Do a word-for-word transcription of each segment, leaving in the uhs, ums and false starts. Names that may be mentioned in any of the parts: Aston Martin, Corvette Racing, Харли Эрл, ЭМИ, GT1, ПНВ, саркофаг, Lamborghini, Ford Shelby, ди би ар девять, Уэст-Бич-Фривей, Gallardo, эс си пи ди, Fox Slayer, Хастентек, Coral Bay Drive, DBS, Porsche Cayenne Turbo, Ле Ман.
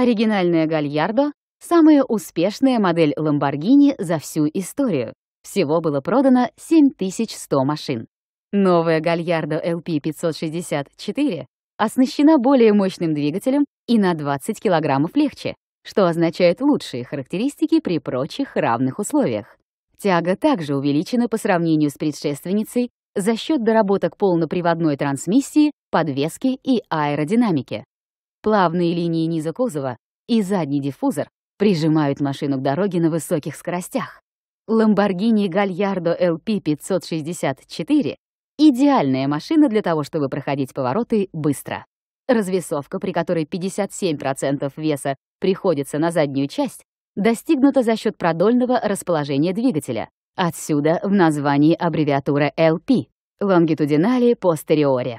Оригинальная Gallardo — самая успешная модель Lamborghini за всю историю. Всего было продано семь тысяч сто машин. Новая Gallardo Эл Пи пятьсот шестьдесят четыре оснащена более мощным двигателем и на двадцать килограммов легче, что означает лучшие характеристики при прочих равных условиях. Тяга также увеличена по сравнению с предшественницей за счет доработок полноприводной трансмиссии, подвески и аэродинамики. Плавные линии низа кузова и задний диффузор прижимают машину к дороге на высоких скоростях. Lamborghini Gallardo Эл Пи пятьсот шестьдесят четыре — идеальная машина для того, чтобы проходить повороты быстро. Развесовка, при которой пятьдесят семь процентов веса приходится на заднюю часть, достигнута за счет продольного расположения двигателя. Отсюда в названии аббревиатура Эл Пи — лонгитудинали постериоре.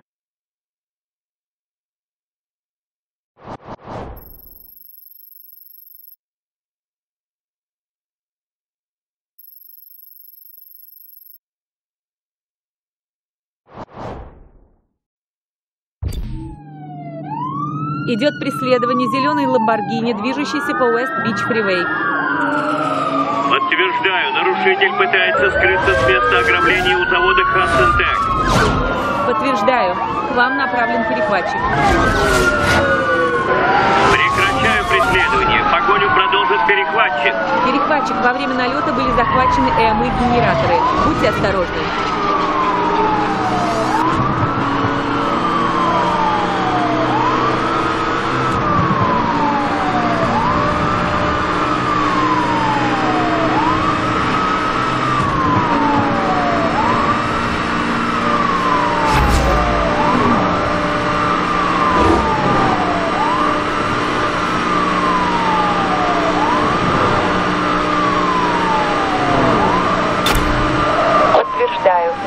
Идет преследование зеленой Lamborghini, движущейся по Уэст-Бич-Фривей. Подтверждаю, нарушитель пытается скрыться с места ограбления у завода Хастентек. Подтверждаю, к вам направлен перехватчик. Прекращаю преследование. Погоню продолжит перехватчик. Перехватчик, во время налета были захвачены ЭМИ генераторы. Будьте осторожны.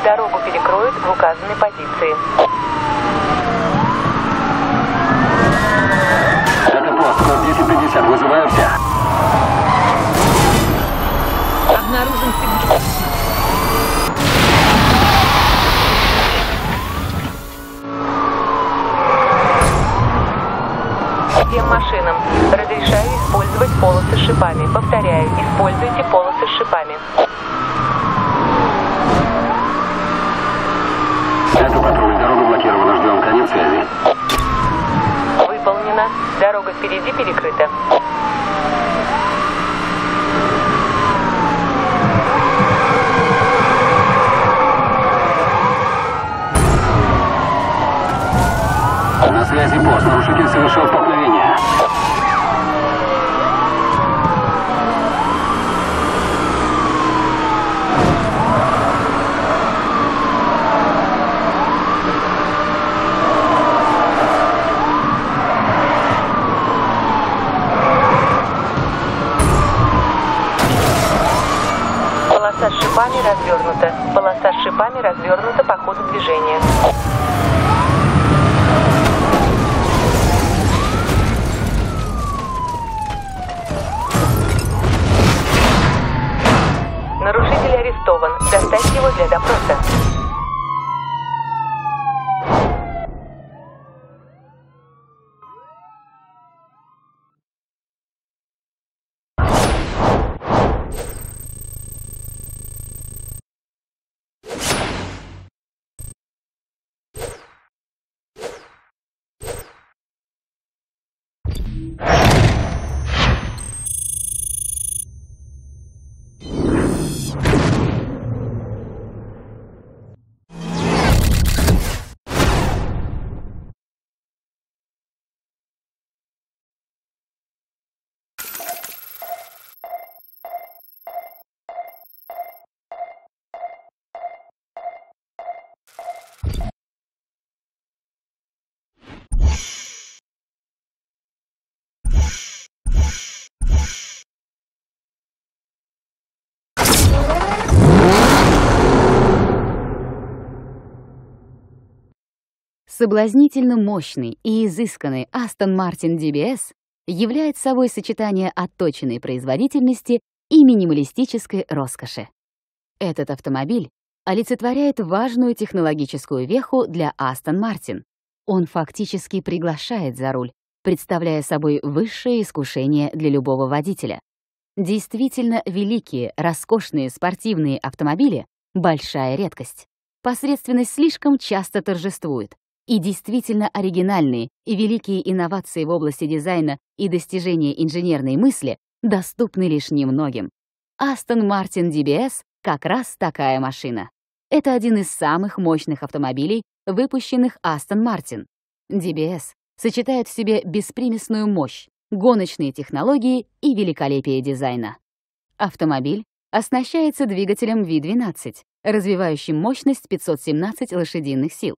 Дорогу перекроют в указанной позиции. Это пост, код двести пятьдесят, вызываемся. Обнаружен сигнал. Всем машинам разрешаю использовать полосы с шипами. Повторяю, используйте полосы с шипами. Это патруль. Дорога блокирована. Ждем. Конец связи. Выполнено. Дорога впереди перекрыта. На связи пост. Нарушитель совершил столкновение. Полоса с шипами развернута. Полоса с шипами развернута по ходу движения. Нарушитель арестован. Доставьте его для допроса. Соблазнительно мощный и изысканный Aston Martin Ди Би Эс является собой сочетание отточенной производительности и минималистической роскоши. Этот автомобиль олицетворяет важную технологическую веху для Aston Martin. Он фактически приглашает за руль представляя собой высшее искушение для любого водителя. Действительно великие, роскошные спортивные автомобили — большая редкость. Посредственность слишком часто торжествует. И действительно оригинальные и великие инновации в области дизайна и достижения инженерной мысли доступны лишь немногим. Aston Martin ди би эс — как раз такая машина. Это один из самых мощных автомобилей, выпущенных Aston Martin. ди би эс сочетает в себе беспримесную мощь, гоночные технологии и великолепие дизайна. Автомобиль оснащается двигателем ви двенадцать, развивающим мощность пятьсот семнадцать лошадиных сил.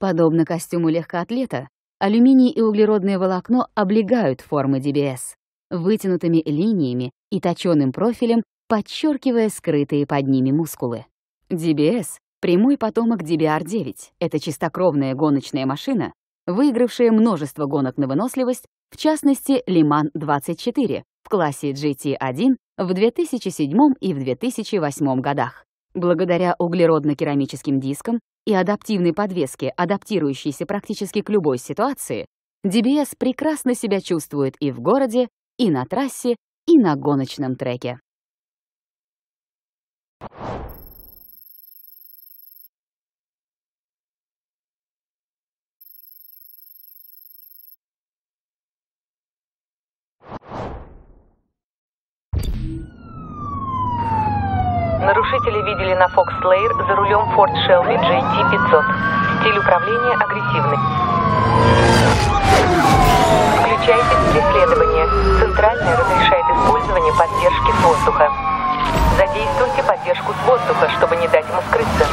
Подобно костюму легкоатлета, алюминий и углеродное волокно облегают формы ди би эс, вытянутыми линиями и точенным профилем, подчеркивая скрытые под ними мускулы. ди би эс — прямой потомок ди би ар девять, это чистокровная гоночная машина, выигравшая множество гонок на выносливость, в частности, Ле Ман двадцать четыре в классе джи ти один в две тысячи седьмом и в две тысячи восьмом годах. Благодаря углеродно-керамическим дискам и адаптивной подвеске, адаптирующейся практически к любой ситуации, ди би эс прекрасно себя чувствует и в городе, и на трассе, и на гоночном треке. Нарушители видели на Fox Slayer за рулем Ford Shelby джи ти пятьсот. Стиль управления агрессивный. Включайте преследование. Центральная разрешает использование поддержки с воздуха. Задействуйте поддержку с воздуха, чтобы не дать ему скрыться.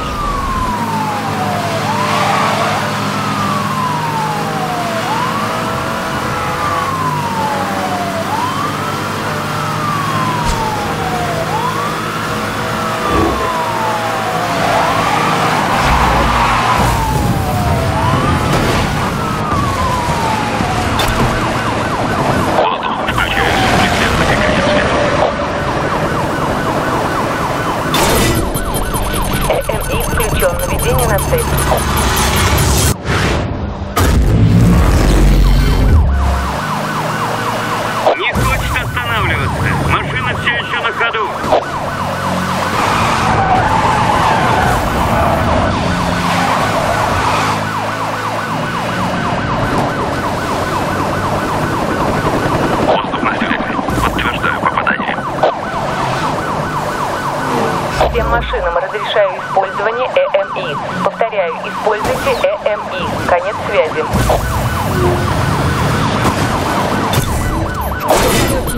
Машинам разрешаю использование ЭМИ. Повторяю, используйте ЭМИ. Конец связи.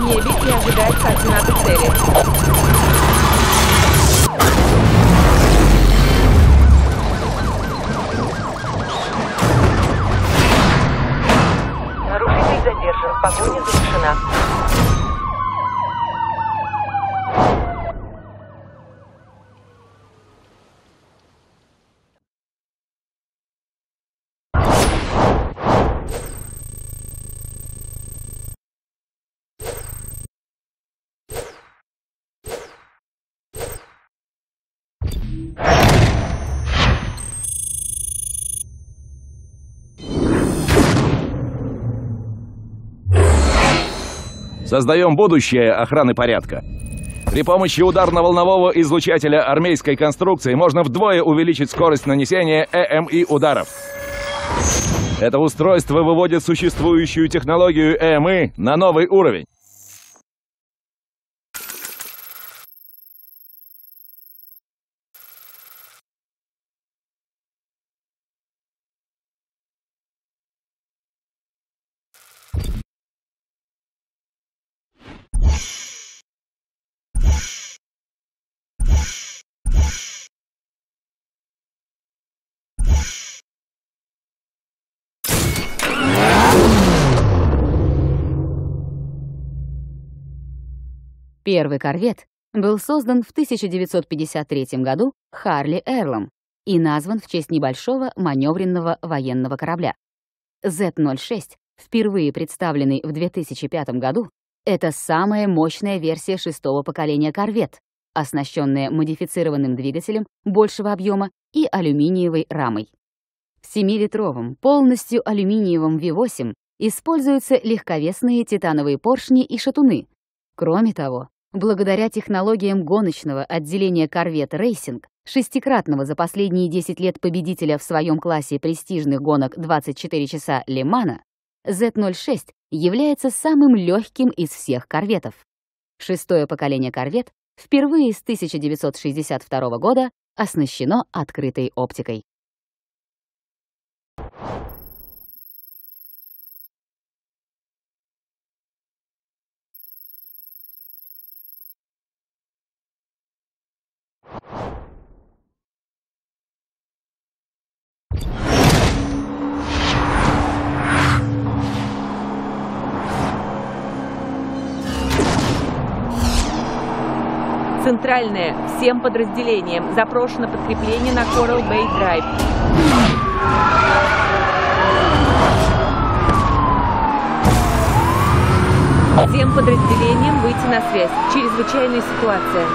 В небе не ожидается одиннадцать целей. Нарушитель задержан. Погоня завершена. Создаем будущее охраны порядка. При помощи ударно-волнового излучателя армейской конструкции можно вдвое увеличить скорость нанесения ЭМИ ударов. Это устройство выводит существующую технологию ЭМИ на новый уровень. Первый корвет был создан в тысяча девятьсот пятьдесят третьем году Харли Эрлом и назван в честь небольшого маневренного военного корабля. зет ноль шесть, впервые представленный в две тысячи пятом году, это самая мощная версия шестого поколения корвет, оснащенная модифицированным двигателем большего объема и алюминиевой рамой. В семилитровом, полностью алюминиевом ви восемь используются легковесные титановые поршни и шатуны. Кроме того, благодаря технологиям гоночного отделения Corvette Racing, шестикратного за последние десять лет победителя в своем классе престижных гонок двадцать четыре часа Ле Мана, зет ноль шесть является самым легким из всех корветов. Шестое поколение корвет впервые с тысяча девятьсот шестьдесят второго года оснащено открытой оптикой. Центральное. Всем подразделениям запрошено подкрепление на Coral Bay Drive. Всем подразделениям выйти на связь. Чрезвычайная ситуация.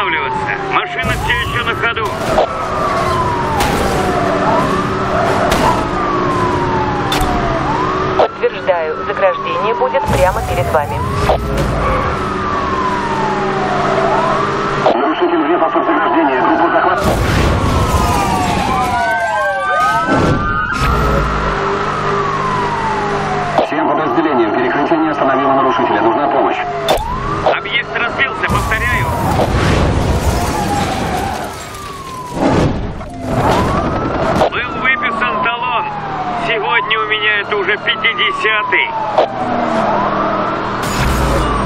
останавливаться. Машина все еще на ходу. Утверждаю, заграждение будет прямо перед вами. Нарушитель въехал в заграждение. Группа захвата. Всем подразделениям перекрытие остановило нарушителя. Нужна помощь. Объект разбился, повторяю. Был выписан талон. Сегодня у меня это уже пятидесятый.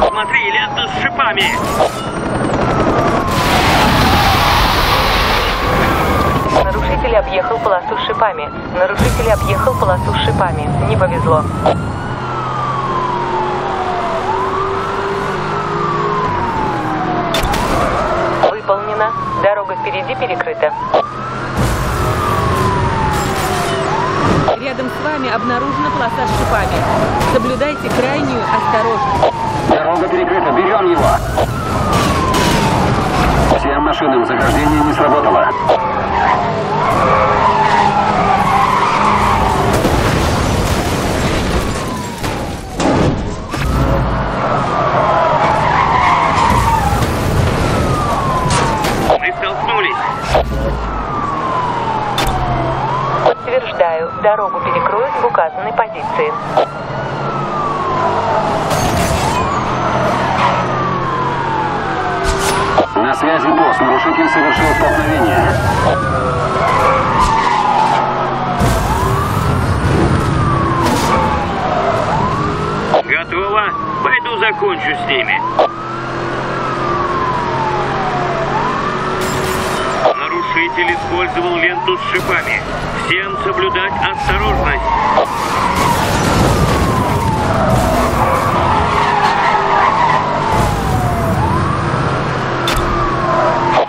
Смотри, лента с шипами. Нарушитель объехал полосу с шипами. Нарушитель объехал полосу с шипами. Не повезло. Выполнено. Дорога впереди перекрыта. Рядом с вами обнаружена полоса с шипами. Соблюдайте крайнюю осторожность. Дорога перекрыта. Берем его. Всем машинам заграждение не сработало. Утверждаю, дорогу перекроют в указанной позиции. На связи босс. Нарушитель совершил столкновение. Готово. Пойду закончу с ними. Нарушитель использовал ленту с шипами. Всем соблюдать осторожность.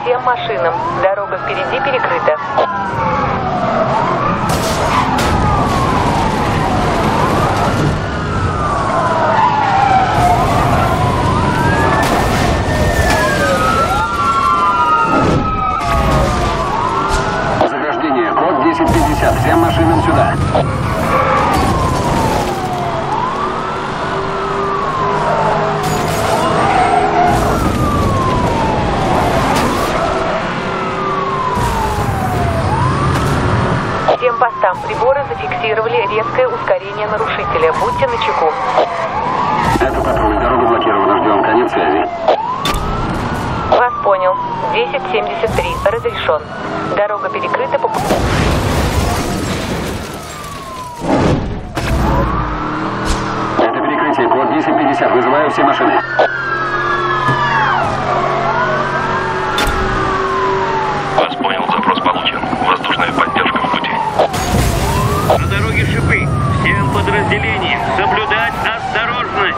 Всем машинам. Дорога впереди перекрыта. десять пятьдесят. Всем машинам сюда. Всем постам приборы зафиксировали резкое ускорение нарушителя. Будьте начеку. Это патруль. Дорога блокирована. Ждем. Конец связи. Вас понял. десять семьдесят три. Разрешен. Дорога перекрыта по... Это перекрытие. Код десять пятьдесят. Вызываю все машины. Вас понял. Запрос получен. Воздушная поддержка в пути. На дороге шипы. Всем подразделениям соблюдать осторожность.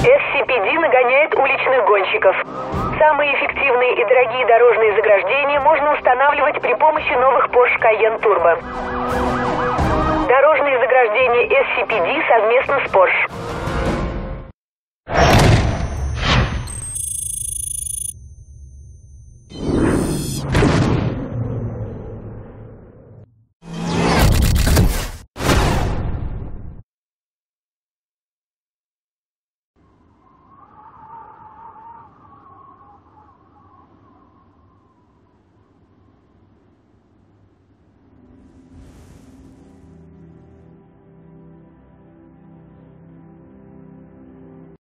эс си пи ди нагоняет уличных гонщиков. Самые эффективные и дорогие дорожные заграждения можно устанавливать при помощи новых Porsche Cayenne Turbo. Дорожные заграждения эс си пи ди совместно с Porsche.